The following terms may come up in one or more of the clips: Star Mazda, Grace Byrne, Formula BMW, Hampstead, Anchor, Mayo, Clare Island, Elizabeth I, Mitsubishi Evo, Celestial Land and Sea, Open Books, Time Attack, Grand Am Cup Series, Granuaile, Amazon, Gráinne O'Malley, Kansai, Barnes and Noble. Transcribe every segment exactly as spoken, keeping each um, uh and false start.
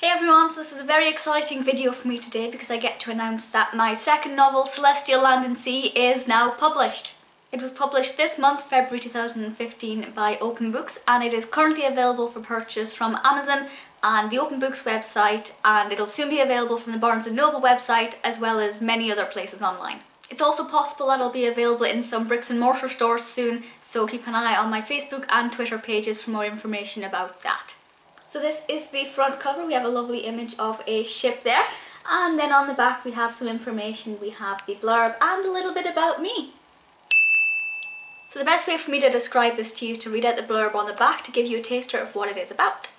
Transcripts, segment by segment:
Hey everyone, so this is a very exciting video for me today because I get to announce that my second novel, Celestial Land and Sea, is now published. It was published this month, February two thousand fifteen, by Open Books, and it is currently available for purchase from Amazon and the Open Books website, and it'll soon be available from the Barnes and Noble website as well as many other places online. It's also possible that it'll be available in some bricks and mortar stores soon, so keep an eye on my Facebook and Twitter pages for more information about that. So this is the front cover. We have a lovely image of a ship there, and then on the back we have some information. We have the blurb and a little bit about me. So the best way for me to describe this to you is to read out the blurb on the back to give you a taster of what it is about.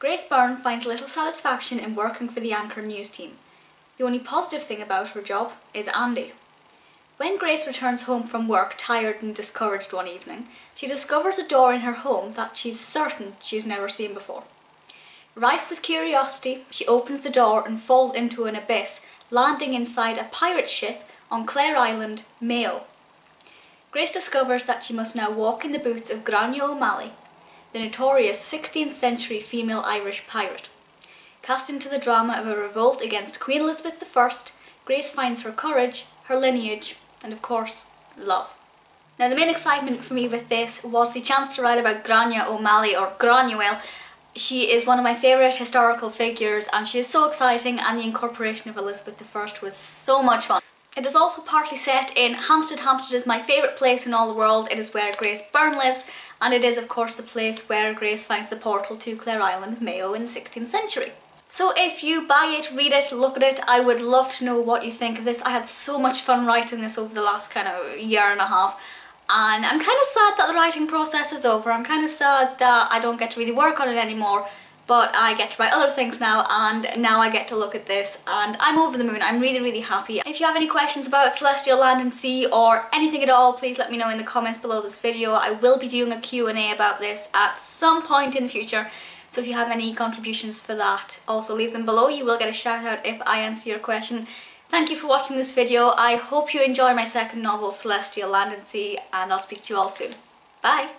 Grace Byrne finds little satisfaction in working for the Anchor news team. The only positive thing about her job is Andy. When Grace returns home from work tired and discouraged one evening, she discovers a door in her home that she's certain she's never seen before. Rife with curiosity, she opens the door and falls into an abyss, landing inside a pirate ship on Clare Island, Mayo. Grace discovers that she must now walk in the boots of Gráinne O'Malley, the notorious sixteenth century female Irish pirate. Cast into the drama of a revolt against Queen Elizabeth the First, Grace finds her courage, her lineage, and of course, love. Now the main excitement for me with this was the chance to write about Gráinne O'Malley, or Granuaile. She is one of my favourite historical figures, and she is so exciting, and the incorporation of Elizabeth the First was so much fun. It is also partly set in Hampstead. Hampstead is my favourite place in all the world. It is where Grace Byrne lives, and it is of course the place where Grace finds the portal to Clare Island, Mayo, in the sixteenth century. So if you buy it, read it, look at it, I would love to know what you think of this. I had so much fun writing this over the last kind of year and a half. And I'm kind of sad that the writing process is over. I'm kind of sad that I don't get to really work on it anymore, but I get to write other things now, and now I get to look at this, and I'm over the moon. I'm really, really happy. If you have any questions about Celestial Land and Sea or anything at all, please let me know in the comments below this video. I will be doing a Q and A about this at some point in the future, so if you have any contributions for that, also leave them below. You will get a shout out if I answer your question. Thank you for watching this video. I hope you enjoy my second novel, Celestial Land and Sea, and I'll speak to you all soon. Bye!